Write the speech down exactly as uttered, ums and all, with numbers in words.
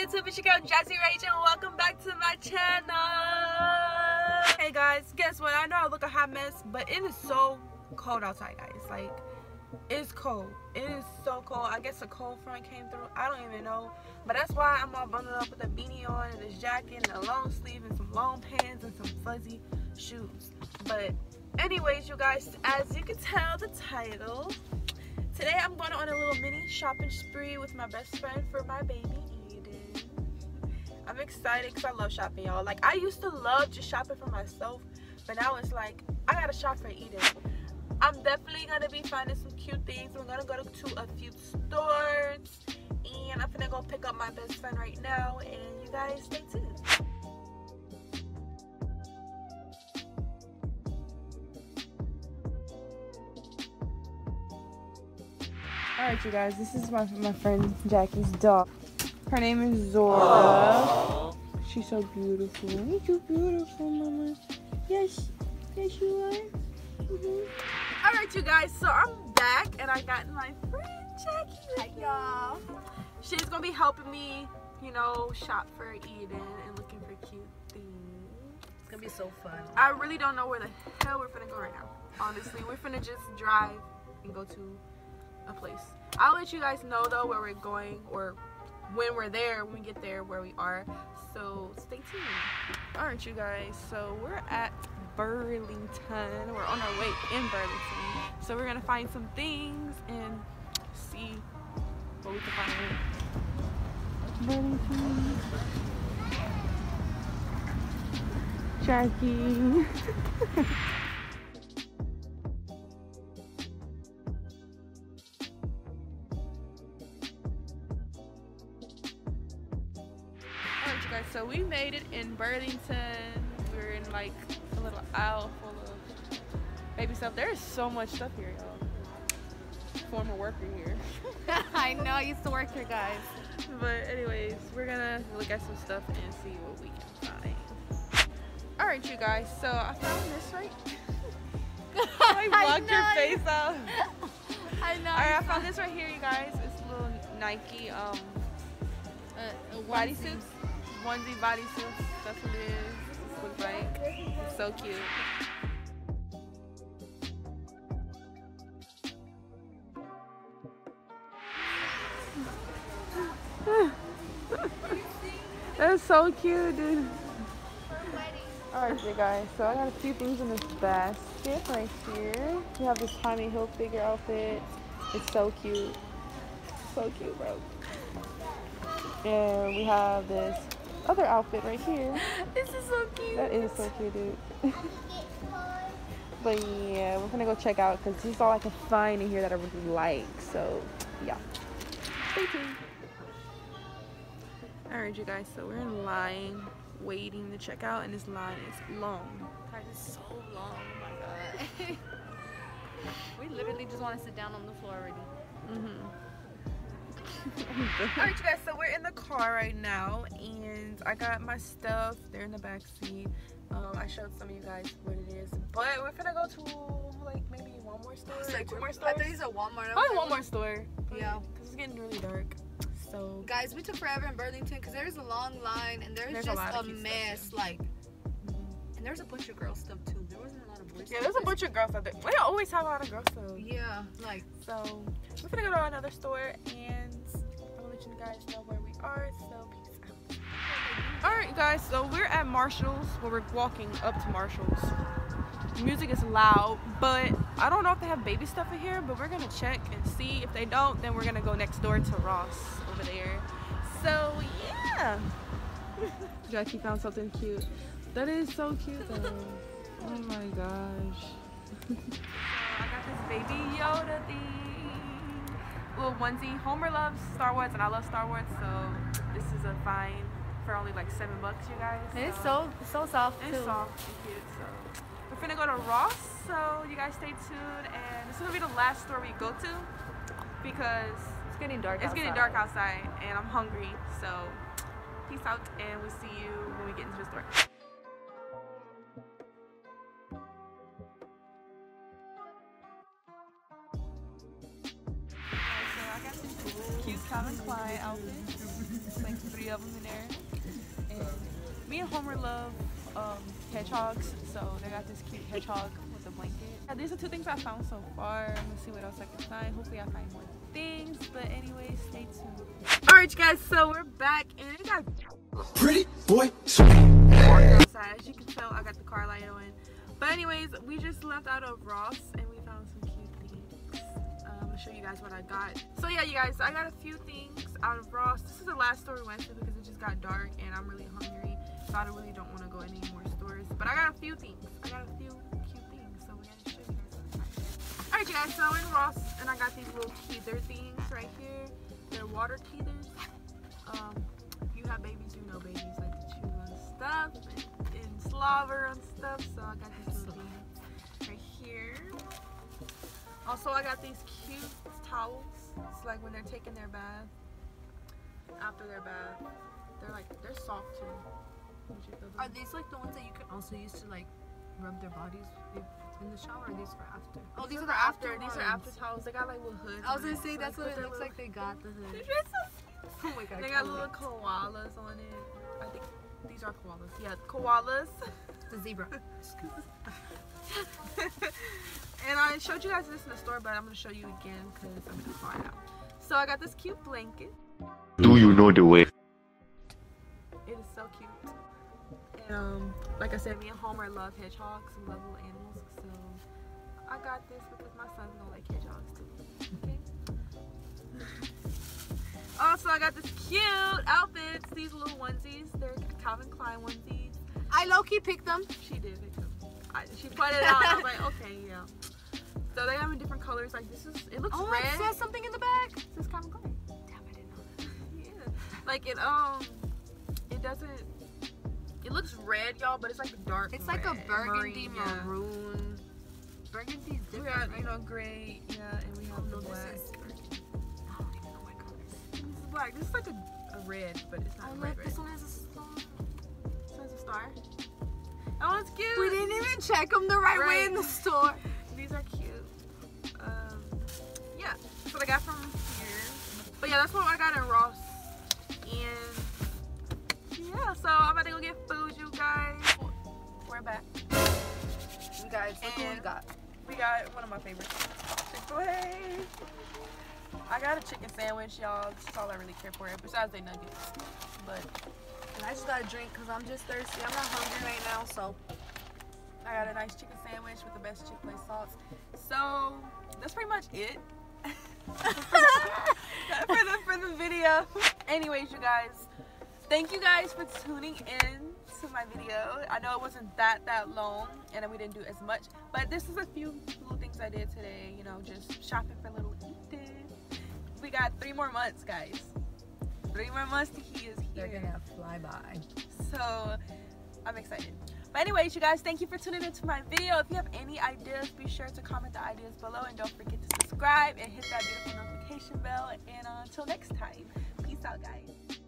YouTube, it's your girl JazziRage and welcome back to my channel. Hey guys, guess what? I know I look a hot mess, but it is so cold outside, guys. Like, it's cold. It is so cold. I guess a cold front came through. I don't even know. But that's why I'm all bundled up with a beanie on and this jacket and a long sleeve and some long pants and some fuzzy shoes. But anyways, you guys, as you can tell the title, today I'm going on a little mini shopping spree with my best friend for my baby Eden. I'm excited because I love shopping, y'all. Like, I used to love just shopping for myself, but now it's like, I gotta shop for Eden. I'm definitely gonna be finding some cute things. We're gonna go to a few stores, and I'm gonna go pick up my best friend right now, and you guys stay tuned. Alright, you guys, this is my, my friend Jackie's dog. Her name is Zora. Aww. She's so beautiful. You're so beautiful, mama. Yes, yes you are. Mm-hmm. Alright, you guys, so I'm back and I got my friend Jackie with me. Hi, y'all. She's going to be helping me, you know, shop for Eden and looking for cute things. It's going to be so fun. I really don't know where the hell we're finna go right now. Honestly, we're finna just drive and go to a place. I'll let you guys know though where we're going, or when we're there, when we get there, where we are, so stay tuned. Alright, you guys, so we're at Burlington. We're on our way in Burlington, so we're gonna find some things and see what we can find. Burlington. Jackie. So we made it in Burlington. We're in like a little aisle full of baby stuff. There is so much stuff here, y'all. Former worker here. I know, I used to work here, guys. But anyways, we're gonna look at some stuff and see what we can find. All right, you guys, so I found this right. I blocked your face out. I know. All right, I found this right here, you guys. It's a little Nike um, uh, body suits. Onesie bodysuit, that's what it is. It looks like, it's so cute. That's so cute, dude. Alright, you guys, so I got a few things in this basket right here. We have this Tommy Hilfiger outfit. It's so cute. So cute, bro. And we have this other outfit right here. This is so cute. That is so cute, dude. But yeah, we're gonna go check out because this is all I can find in here that I really like. So yeah, stay tuned. All right, you guys. So we're in line, waiting to check out, and this line is long. That is so long. Oh my god. We literally just want to sit down on the floor already. Mm-hmm. Alright, you guys, so we're in the car right now and I got my stuff. They're in the back seat. Um, I showed some of you guys what it is, but we're gonna go to like maybe one more store. Like two more stores. I thought these are Walmart. Probably one more store. Yeah, because it's getting really dark. So guys, we took forever in Burlington because there's a long line and there's, there's just a, a mess. Stuff, yeah. Like, mm-hmm. And there's a bunch of girl stuff too. There wasn't a lot of boys. Yeah, stuff there's a bunch of girl stuff. There. We always have a lot of girl stuff. Yeah, like so. We're gonna go to another store and I'll let you guys know where we are, so peace out. Alright, guys, so we're at Marshall's. Well, we're walking up to Marshall's. The music is loud, but I don't know if they have baby stuff in here, but we're gonna check and see. If they don't, then we're gonna go next door to Ross over there. So yeah. Jackie found something cute. That is so cute though. Oh my gosh. So I got this baby Yoda thing. Little onesie. Homer loves Star Wars and I love Star Wars, so this is a find for only like seven bucks, you guys. So. It's so so soft. It's too. soft and cute. So we're finna go to Ross, so you guys stay tuned. And this is gonna be the last store we go to because it's getting dark. It's outside. getting dark outside, and I'm hungry. So peace out, and we'll see you when we get into the store. Calvin Klein outfit. It's like three three of them in there. And me and Homer love um, hedgehogs, so they got this cute hedgehog with a blanket. Yeah, these are two things I found so far. I'm gonna see what else I can find. Hopefully I find more things, but anyways, stay tuned. Alright you guys, so we're back and it got pretty boy outside. As you can tell, I got the car light on. But anyways, we just left out of Ross and we found some cute things. Um, I'm gonna show you guys what I got. So yeah, you guys, I got a few things out of Ross. This is the last store we went to because it just got dark and I'm really hungry, so I really don't want to go any more stores. But I got a few things. I got a few cute things, so we gotta show you guys what I got. Alright you guys, so I'm in Ross and I got these little teether things right here. They're water teethers. Um, if you have babies, you know babies like to chew on stuff and, and slobber on stuff, so I got these little things right here. Also, I got these cute towels. It's like when they're taking their bath, after their bath, they're like, they're soft too. Are these like the ones that you can also use to like rub their bodies with? In the shower, or these for after? Oh, these, these are, are after. after these are after towels. They got like little hoods. I was gonna say that's like, what it looks little... like. They got the hood. Oh my god. They got little koalas on it. I think these are koalas. Yeah, koalas. The zebra. And I showed you guys this in the store, but I'm gonna show you again because I'm gonna find out. So I got this cute blanket. Do you know the way? It is so cute. And um, like I said, me and Homer love hedgehogs. We love little animals. I got this because my son's gonna like hedgehogs too. Okay. Also, I got this cute outfits. These little onesies. They're Calvin Klein onesies. I low-key picked them. She did pick them. I, she pointed it out. I was like, okay, yeah. So they have in different colors. Like this is. It looks oh, red. Oh, it says something in the back. It says Calvin Klein. Damn, I didn't know that. Yeah. Like it. Um. It doesn't. It looks red, y'all, but it's like dark. It's red. Like a burgundy Marine, maroon. Yeah. Burgundy's different. We got, you know, gray, yeah, and we have the black. I don't even know what color this is. This is black. This is like a, a red, but it's not red. This one has a star. This one has a star. That one's cute. We didn't even check them the right way in the store. These are cute. Um, yeah, that's what I got from here. But yeah, that's what I got in Ross. And yeah, so I'm about to go get food, you guys. We're back. You guys, look and what we got. We got one of my favorites, Chick-fil-A. I got a chicken sandwich, y'all. That's all I really care for, besides they nuggets. But and I just got a drink because I'm just thirsty. I'm not hungry right now, so I got a nice chicken sandwich with the best Chick-fil-A sauce. So that's pretty much it for, the, for, the, for the video. Anyways, you guys, thank you guys for tuning in to my video. I know it wasn't that that long and we didn't do as much, but this is a few little things I did today, you know, just shopping for little Eden. We got three more months, guys. Three more months till he is here. They're gonna fly by. So I'm excited. But anyways, you guys, thank you for tuning into my video. If you have any ideas, be sure to comment the ideas below and don't forget to subscribe and hit that beautiful notification bell. And uh, until next time, peace out, guys.